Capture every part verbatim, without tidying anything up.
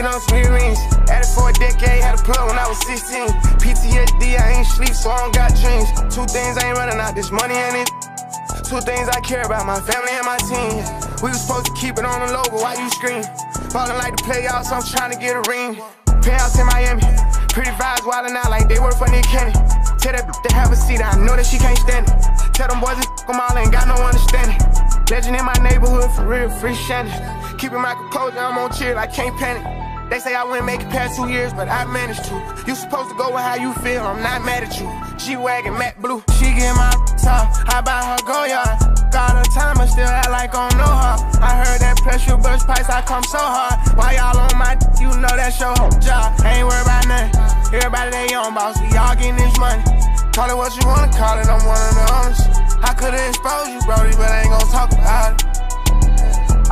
smoking on some earrings. Had it for a decade, had a plug when I was sixteen. P T S D, I ain't sleep, so I don't got dreams. Two things I ain't running out, this money and it. Two things I care about, my family and my team. We was supposed to keep it on the low, but why you scream? Ballin' like the playoffs, I'm trying to get a ring. Penthouse in Miami, pretty vibes wildin' out like they work for Nick Cannon. Tell that bitch to have a seat, I know that she can't stand it. Tell them boys to f*** them all, ain't got no understanding. Legend in my neighborhood, for real, free Shannon. Keeping my composure, I'm on chill, I can't panic. They say I wouldn't make it past two years, but I managed to. You supposed to go with how you feel, I'm not mad at you. G-Wagon, Matt Blue. She get my top, I buy her go yard. Got her time, I still act like I don't know her. I heard that pressure burst price, I come so hard. Why y'all on my d you know that's your whole job. I ain't worried about nothing, everybody they own boss. We all getting this money, call it what you wanna call it, I'm one of the owners. I could've exposed you, Brody, but I ain't gon' talk about it.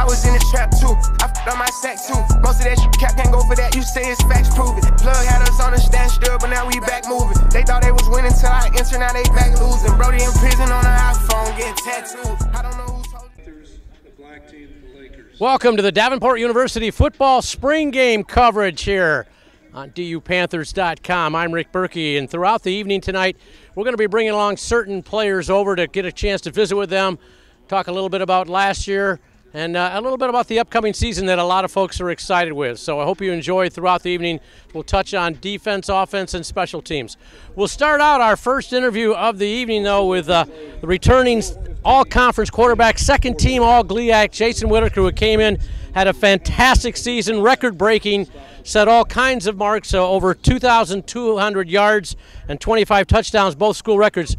I was in the trap too, I f***ed on my sack too. Most of that shit cap can't go for that, you say it's facts, prove it. Plug had us on the standstill, but now we back moving. They thought they was winning till I enter, now they back losing. Brody in prison on an iPhone, getting tattooed. I don't know who told you. The black team, the Lakers. Welcome to the Davenport University football spring game coverage here on D U Panthers dot com. I'm Rick Berkey, and throughout the evening tonight, we're going to be bringing along certain players over to get a chance to visit with them, talk a little bit about last year, and uh, a little bit about the upcoming season that a lot of folks are excited with. So I hope you enjoy throughout the evening. We'll touch on defense, offense, and special teams. We'll start out our first interview of the evening, though, with uh, the returning all-conference quarterback, second-team all-G L I A C, Jason Whitaker, who came in, had a fantastic season, record-breaking, set all kinds of marks, so over two thousand two hundred yards and twenty-five touchdowns, both school records.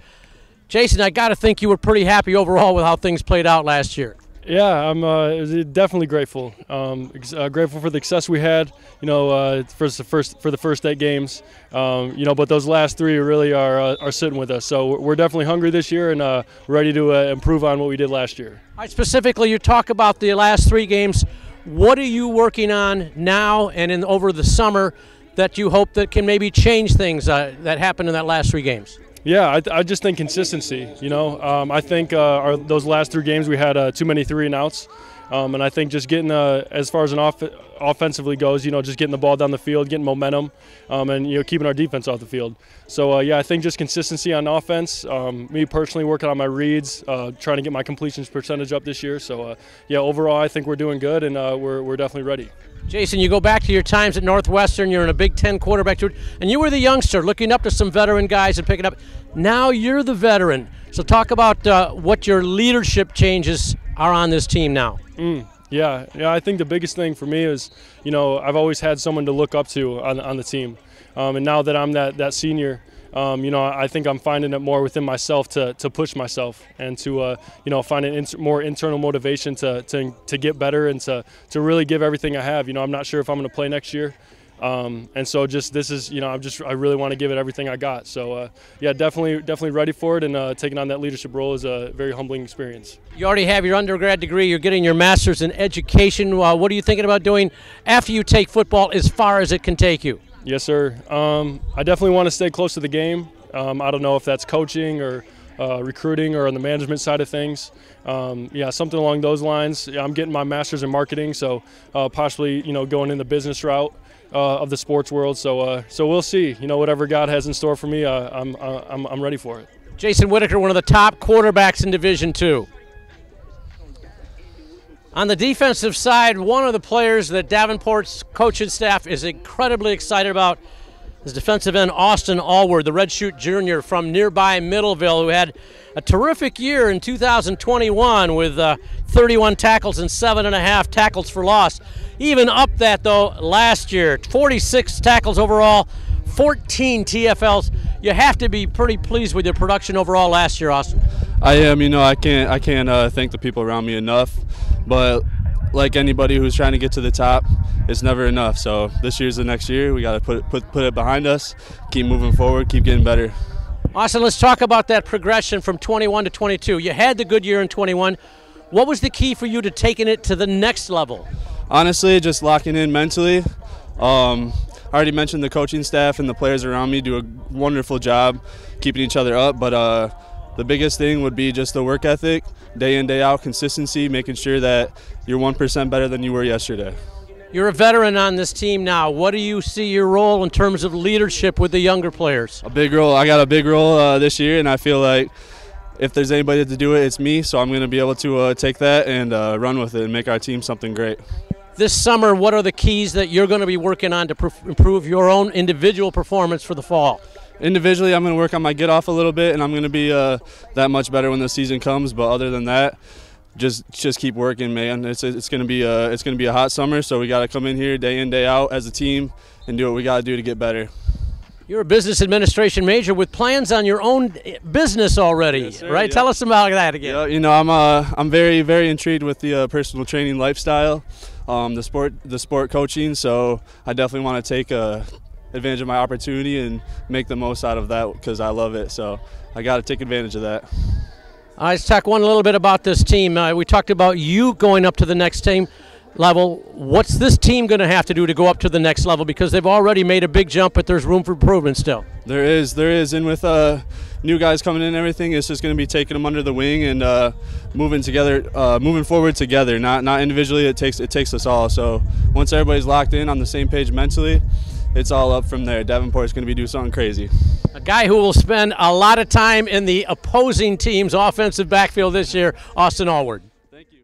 Jason, I got to think you were pretty happy overall with how things played out last year. Yeah, I'm uh, definitely grateful. Um, uh, grateful for the success we had, you know, uh, for the first for the first eight games, um, you know. But those last three really are uh, are sitting with us. So we're definitely hungry this year and uh, ready to uh, improve on what we did last year. All right, specifically, you talk about the last three games. What are you working on now and in over the summer that you hope that can maybe change things uh, that happened in that last three games? Yeah, I, I just think consistency, you know. Um, I think uh, our, those last three games we had uh, too many three and outs. Um, and I think just getting, uh, as far as an off offensively goes, you know, just getting the ball down the field, getting momentum, um, and, you know, keeping our defense off the field. So, uh, yeah, I think just consistency on offense. Um, me personally working on my reads, uh, trying to get my completions percentage up this year. So, uh, yeah, overall I think we're doing good and uh, we're, we're definitely ready. Jason, you go back to your times at Northwestern. You're in a Big Ten quarterback tour, and you were the youngster looking up to some veteran guys and picking up. Now you're the veteran. So talk about uh, what your leadership changes are on this team now. Mm, yeah, yeah. I think the biggest thing for me is, you know, I've always had someone to look up to on, on the team. Um, and now that I'm that, that senior, um, you know, I think I'm finding it more within myself to, to push myself and to, uh, you know, find an int more internal motivation to, to, to get better and to, to really give everything I have. You know, I'm not sure if I'm going to play next year. Um, and so just this is, you know, I'm just I really want to give it everything I got. So, uh, yeah, definitely definitely ready for it. And uh, taking on that leadership role is a very humbling experience. You already have your undergrad degree. You're getting your master's in education. Uh, what are you thinking about doing after you take football as far as it can take you? Yes, sir. Um, I definitely want to stay close to the game. Um, I don't know if that's coaching or Uh, recruiting or on the management side of things. Um, yeah, something along those lines. Yeah, I'm getting my master's in marketing, so uh, possibly, you know, going in the business route uh, of the sports world. So uh, so we'll see. You know, whatever God has in store for me, uh, I'm, uh, I'm, I'm ready for it. Jason Whitaker, one of the top quarterbacks in Division two. On the defensive side, one of the players that Davenport's coaching staff is incredibly excited about, his defensive end, Austin Allward, the redshirt junior from nearby Middleville, who had a terrific year in two thousand twenty-one with uh, thirty-one tackles and seven and a half tackles for loss. Even up that, though, last year, forty-six tackles overall, fourteen T F Ls. You have to be pretty pleased with your production overall last year, Austin. I am. You know, I can't, I can't uh, thank the people around me enough, but like anybody who's trying to get to the top, it's never enough. So this year's the next year. We got to put, put, put it behind us, keep moving forward, keep getting better. Austin, let's talk about that progression from twenty-one to twenty-two. You had the good year in twenty-one. What was the key for you to taking it to the next level? Honestly, just locking in mentally. Um, I already mentioned the coaching staff and the players around me do a wonderful job keeping each other up, but uh, the biggest thing would be just the work ethic, day in, day out, consistency, making sure that you're one percent better than you were yesterday. You're a veteran on this team now. What do you see your role in terms of leadership with the younger players? A big role. I got a big role uh, this year, and I feel like if there's anybody to do it, it's me. So I'm going to be able to uh, take that and uh, run with it and make our team something great. This summer, what are the keys that you're going to be working on to pr- improve your own individual performance for the fall? Individually, I'm going to work on my get-off a little bit, and I'm going to be uh, that much better when the season comes. But other than that, just just keep working, man. It's it's going to be a, it's going to be a hot summer, so we got to come in here day in, day out as a team and do what we got to do to get better. You're a business administration major with plans on your own business already, yes, sir, right? Yep. Tell us about that again. Yeah, you know, I'm uh, I'm very very intrigued with the uh, personal training lifestyle, um, the sport the sport coaching. So I definitely want to take a advantage of my opportunity and make the most out of that because I love it, so I got to take advantage of that. All right, let's talk one a little bit about this team. Uh, we talked about you going up to the next team level. What's this team going to have to do to go up to the next level, because they've already made a big jump, but there's room for improvement still? There is, there is, and with uh, new guys coming in and everything, it's just going to be taking them under the wing and uh, moving together, uh, moving forward together, not not individually. It takes it takes us all. So once everybody's locked in on the same page mentally, it's all up from there. Davenport's going to be doing something crazy. A guy who will spend a lot of time in the opposing team's offensive backfield this year, Austin Allward. Thank you.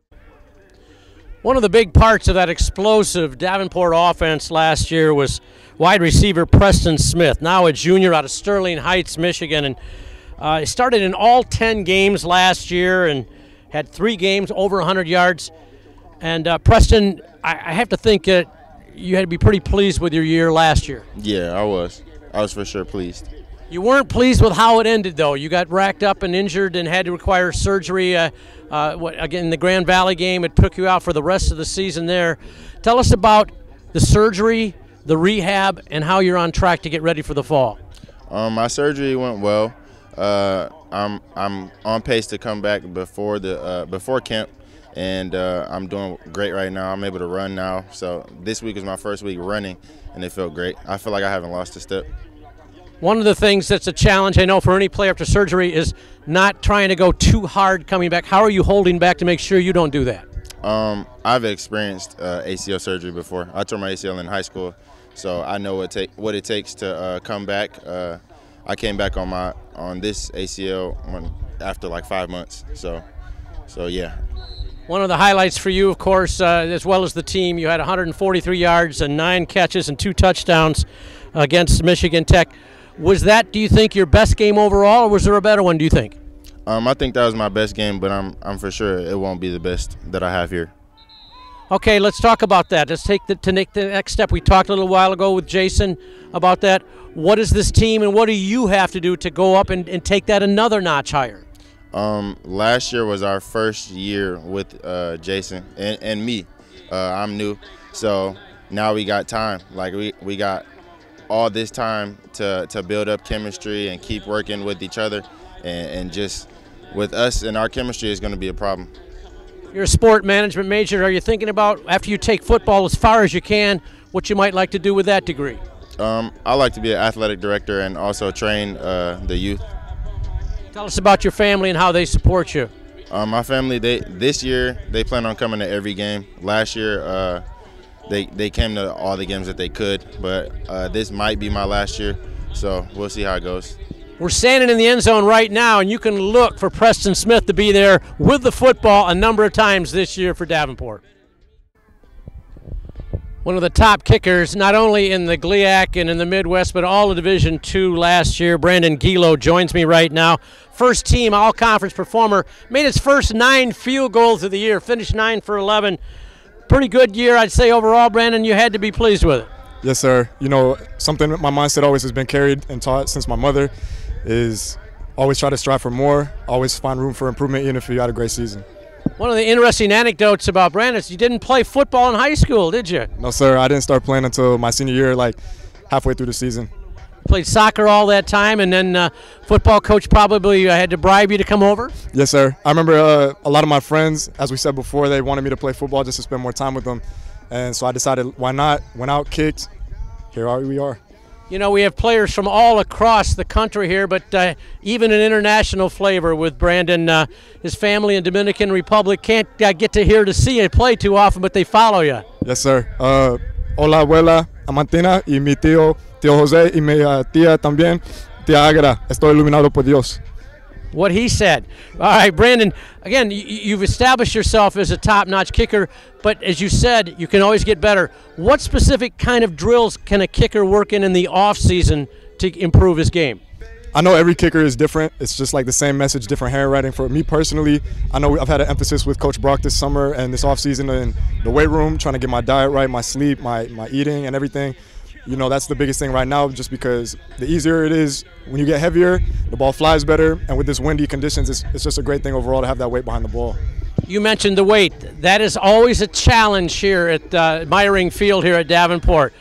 One of the big parts of that explosive Davenport offense last year was wide receiver Preston Smith, now a junior out of Sterling Heights, Michigan. And uh, he started in all ten games last year and had three games over one hundred yards. And uh, Preston, I, I have to think that you had to be pretty pleased with your year last year. Yeah, I was. I was for sure pleased. You weren't pleased with how it ended, though. You got racked up and injured and had to require surgery. Uh, uh, what, again, in the Grand Valley game, it took you out for the rest of the season there. Tell us about the surgery, the rehab, and how you're on track to get ready for the fall. Um, my surgery went well. Uh, I'm I'm on pace to come back before the uh, before camp. And uh, I'm doing great right now. I'm able to run now. So this week is my first week running, and it felt great. I feel like I haven't lost a step. One of the things that's a challenge, I know, for any player after surgery is not trying to go too hard coming back. How are you holding back to make sure you don't do that? Um, I've experienced uh, A C L surgery before. I tore my A C L in high school, so I know what, take, what it takes to uh, come back. Uh, I came back on my on this A C L when, after like five months. So, so yeah. One of the highlights for you, of course, uh, as well as the team, you had one hundred forty-three yards and nine catches and two touchdowns against Michigan Tech. Was that, do you think, your best game overall, or was there a better one, do you think? Um, I think that was my best game, but I'm, I'm for sure it won't be the best that I have here. Okay, let's talk about that. Let's take the, to make the next step. We talked a little while ago with Jason about that. What is this team, and what do you have to do to go up and, and take that another notch higher? Um, last year was our first year with uh, Jason and, and me. Uh, I'm new, so now we got time. Like we, we got all this time to, to build up chemistry and keep working with each other, and, and just with us and our chemistry is going to be a problem. You're a sport management major. Are you thinking about, after you take football as far as you can, what you might like to do with that degree? Um, I like to be an athletic director and also train uh, the youth. Tell us about your family and how they support you. Um, my family, they this year, they plan on coming to every game. Last year, uh, they they came to all the games that they could, but uh, this might be my last year, so we'll see how it goes. We're standing in the end zone right now, and you can look for Preston Smith to be there with the football a number of times this year for Davenport. One of the top kickers, not only in the G L I A C and in the Midwest, but all of Division two last year. Brandon Ghilo joins me right now. First team all-conference performer. Made his first nine field goals of the year. Finished nine for eleven. Pretty good year, I'd say, overall. Brandon, you had to be pleased with it. Yes, sir. You know, something my mindset always has been carried and taught since my mother is always try to strive for more, always find room for improvement, even if you had a great season. One of the interesting anecdotes about Brandon is you didn't play football in high school, did you? No, sir. I didn't start playing until my senior year, like halfway through the season. Played soccer all that time, and then uh, football coach probably uh, had to bribe you to come over? Yes, sir. I remember uh, a lot of my friends, as we said before, they wanted me to play football just to spend more time with them. And so I decided, why not? Went out, kicked. Here we are. You know, we have players from all across the country here, but uh, even an international flavor with Brandon. Uh, his family in Dominican Republic can't uh, get to here to see and play too often, but they follow you. Yes, sir. Uh, hola, abuela, Amantina, y mi tío, tío José, y mi uh, tía también, tía Águeda. Estoy iluminado por Dios. What he said. All right, Brandon, again, you've established yourself as a top-notch kicker, but as you said, you can always get better. What specific kind of drills can a kicker work in in the off-season to improve his game? I know every kicker is different. It's just like the same message, different handwriting. For me personally, I know I've had an emphasis with Coach Brock this summer and this off-season in the weight room, trying to get my diet right, my sleep, my, my eating and everything. You know, that's the biggest thing right now, just because the easier it is, when you get heavier, the ball flies better, and with this windy conditions, it's, it's just a great thing overall to have that weight behind the ball. You mentioned the weight. That is always a challenge here at uh, Myring Field here at Davenport.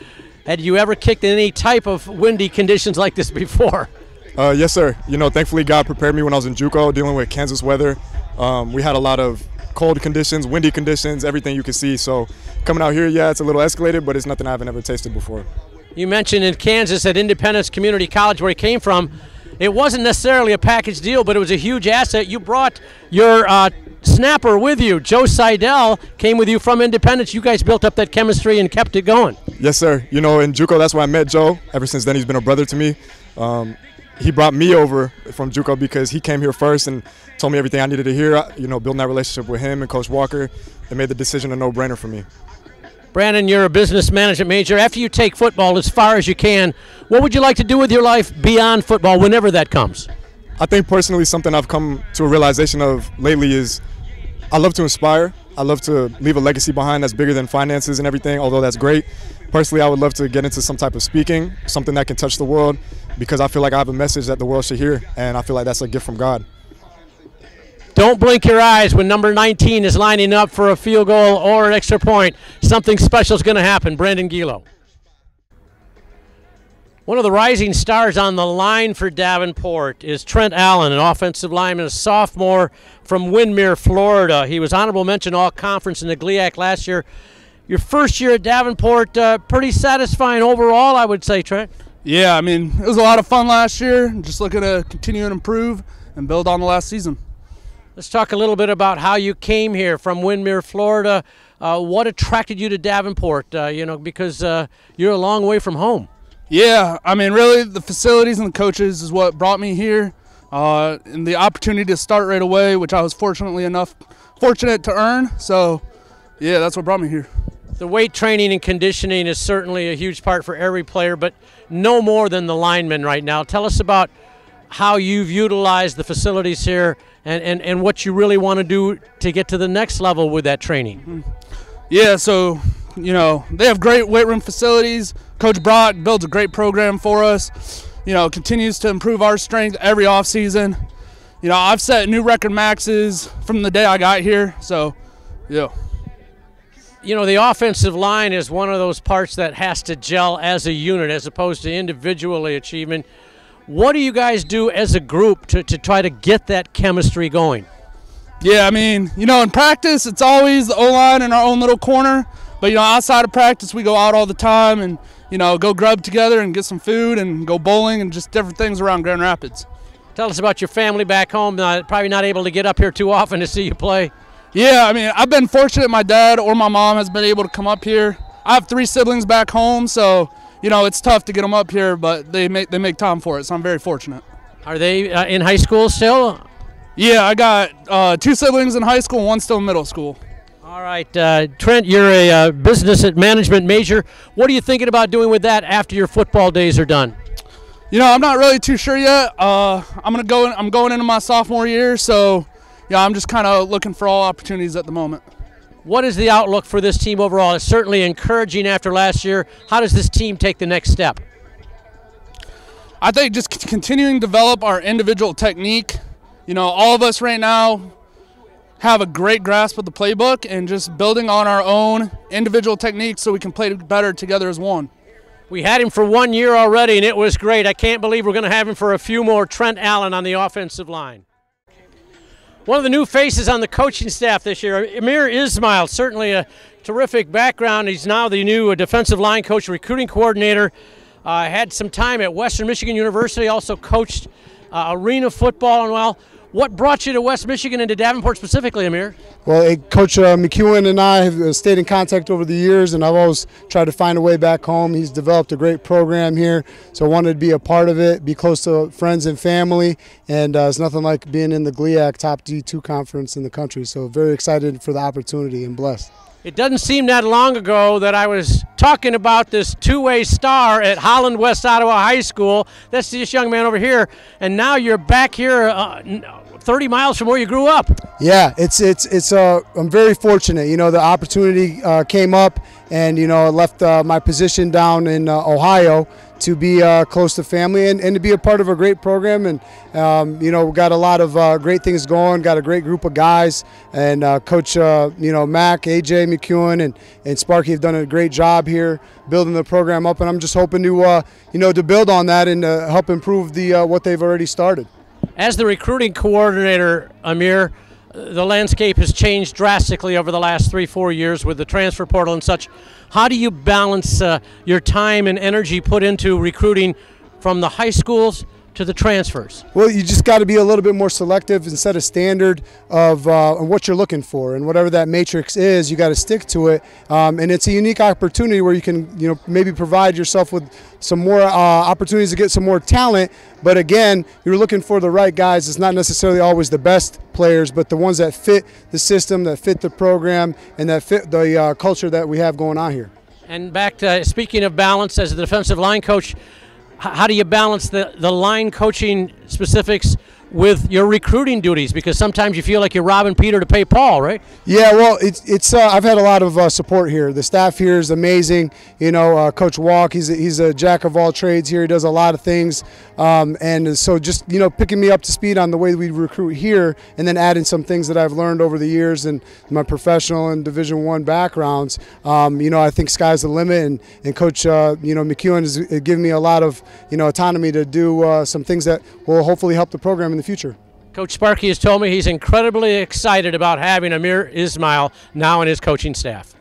Had you ever kicked in any type of windy conditions like this before? Uh, yes, sir. You know, thankfully God prepared me when I was in JUCO, dealing with Kansas weather. Um, we had a lot of cold conditions, windy conditions, everything you can see. So coming out here, yeah, it's a little escalated, but it's nothing I haven't ever tasted before. You mentioned in Kansas at Independence Community College, where he came from, it wasn't necessarily a package deal, but it was a huge asset. You brought your uh, snapper with you. Joe Seidel came with you from Independence. You guys built up that chemistry and kept it going. Yes, sir. You know, in JUCO, that's where I met Joe. Ever since then, he's been a brother to me. Um, he brought me over from JUCO because he came here first and told me everything I needed to hear. You know, building that relationship with him and Coach Walker, it made the decision a no-brainer for me. Brandon, you're a business management major. After you take football as far as you can, what would you like to do with your life beyond football whenever that comes? I think personally something I've come to a realization of lately is I love to inspire. I love to leave a legacy behind that's bigger than finances and everything, although that's great. Personally, I would love to get into some type of speaking, something that can touch the world, because I feel like I have a message that the world should hear, and I feel like that's a gift from God. Don't blink your eyes when number nineteen is lining up for a field goal or an extra point. Something special is going to happen. Brandon Ghilo. One of the rising stars on the line for Davenport is Trent Allen, an offensive lineman, a sophomore from Windmere, Florida. He was honorable mention all-conference in the GLIAC last year. Your first year at Davenport, uh, pretty satisfying overall, I would say, Trent. Yeah, I mean, it was a lot of fun last year. Just looking to continue and improve and build on the last season. Let's talk a little bit about how you came here from Windmere, Florida. Uh, what attracted you to Davenport, uh, you know, because uh, you're a long way from home. Yeah, I mean, really, the facilities and the coaches is what brought me here. Uh, and the opportunity to start right away, which I was fortunately enough, fortunate to earn. So, yeah, that's what brought me here. The weight training and conditioning is certainly a huge part for every player, but no more than the linemen right now. Tell us about how you've utilized the facilities here and, and, and what you really want to do to get to the next level with that training. Yeah, so, you know, they have great weight room facilities. Coach Brock builds a great program for us, you know, continues to improve our strength every offseason. You know, I've set new record maxes from the day I got here, so, yeah. You know, the offensive line is one of those parts that has to gel as a unit as opposed to individually achievement. What do you guys do as a group to, to try to get that chemistry going? Yeah, I mean, you know, in practice, it's always the O-line in our own little corner. But, you know, outside of practice, we go out all the time and, you know, go grub together and get some food and go bowling and just different things around Grand Rapids. Tell us about your family back home. Uh, probably not able to get up here too often to see you play. Yeah, I mean, I've been fortunate my dad or my mom has been able to come up here. I have three siblings back home, so – you know, it's tough to get them up here, but they make they make time for it, so I'm very fortunate. Are they uh, in high school still? Yeah, I got uh, two siblings in high school, one still in middle school. All right, uh, Trent, you're a uh, business and management major. What are you thinking about doing with that after your football days are done? You know, I'm not really too sure yet. Uh, I'm gonna go. In, I'm going into my sophomore year, so yeah, I'm just kind of looking for all opportunities at the moment. What is the outlook for this team overall? It's certainly encouraging after last year. How does this team take the next step? I think just continuing to develop our individual technique. You know, all of us right now have a great grasp of the playbook and just building on our own individual techniques so we can play better together as one. We had him for one year already, and it was great. I can't believe we're going to have him for a few more. Trent Allen on the offensive line. One of the new faces on the coaching staff this year, Amir Ismail, certainly a terrific background. He's now the new defensive line coach, recruiting coordinator. Uh, had some time at Western Michigan University, also coached uh, arena football. And well, what brought you to West Michigan and to Davenport specifically, Amir? Well, hey, Coach uh, McEwen and I have stayed in contact over the years, and I've always tried to find a way back home. He's developed a great program here, so I wanted to be a part of it, be close to friends and family, and uh, it's nothing like being in the G L I A C top D two conference in the country, so very excited for the opportunity and blessed. It doesn't seem that long ago that I was talking about this two-way star at Holland West Ottawa High School. That's this young man over here, and now you're back here uh, thirty miles from where you grew up. Yeah, it's it's it's. Uh, I'm very fortunate. You know, the opportunity uh, came up, and you know, I left uh, my position down in uh, Ohio to be uh, close to family and, and to be a part of a great program. And, um, you know, we've got a lot of uh, great things going, got a great group of guys. And uh, Coach, uh, you know, Mac, A J, McEwen, and, and Sparky have done a great job here building the program up. And I'm just hoping to, uh, you know, to build on that and uh, help improve the uh, what they've already started. As the recruiting coordinator, Amir, the landscape has changed drastically over the last three, four years with the transfer portal and such. How do you balance uh, your time and energy put into recruiting from the high schools to the transfers? Well, you just got to be a little bit more selective and set a standard of uh, what you're looking for, and whatever that matrix is, you got to stick to it. Um, and it's a unique opportunity where you can, you know, maybe provide yourself with some more uh, opportunities to get some more talent. But again, you're looking for the right guys. It's not necessarily always the best players, but the ones that fit the system, that fit the program, and that fit the uh, culture that we have going on here. And back to speaking of balance, as the defensive line coach, how do you balance the, the line coaching specifics with your recruiting duties? Because sometimes you feel like you're robbing Peter to pay Paul, right? Yeah, well, it's, it's, uh, I've had a lot of uh, support here. The staff here is amazing. You know, uh, Coach Walker, he's a, he's a jack of all trades here. He does a lot of things. Um, and so just, you know, picking me up to speed on the way we recruit here, and then adding some things that I've learned over the years and my professional and Division One backgrounds. Um, you know, I think sky's the limit. And, and Coach, uh, you know, McEwen has given me a lot of, you know, autonomy to do uh, some things that will hopefully help the program in the future. Coach Sparky has told me he's incredibly excited about having Amir Ismail now in his coaching staff.